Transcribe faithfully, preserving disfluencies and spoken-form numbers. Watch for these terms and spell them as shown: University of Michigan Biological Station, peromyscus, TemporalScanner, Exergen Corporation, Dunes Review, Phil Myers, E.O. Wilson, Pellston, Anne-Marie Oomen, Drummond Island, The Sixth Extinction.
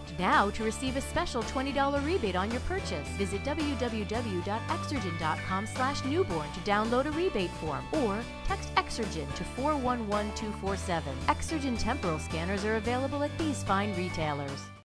Act now to receive a special twenty dollar rebate on your purchase. Visit w w w dot exergen dot com slash newborn to download a rebate form or text Exergen to four one one two four seven. Exergen temporal scanners are available at these fine retailers.